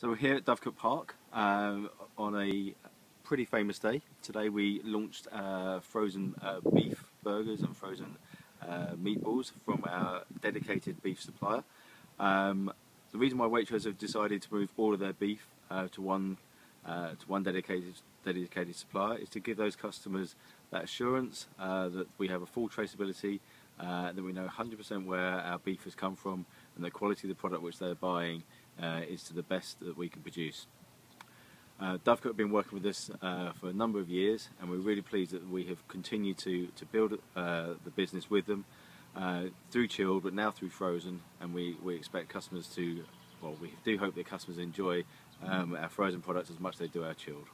So we're here at Dovecote Park on a pretty famous day. Today we launched frozen beef burgers and frozen meatballs from our dedicated beef supplier. The reason why Waitrose have decided to move all of their beef to one dedicated supplier is to give those customers that assurance that we have a full traceability, that we know 100% where our beef has come from, and the quality of the product which they're buying is to the best that we can produce. Dovecote have been working with us for a number of years, and we're really pleased that we have continued to build the business with them through chilled, but now through frozen, and we expect customers to, well, we do hope that customers enjoy our frozen products as much as they do our chilled.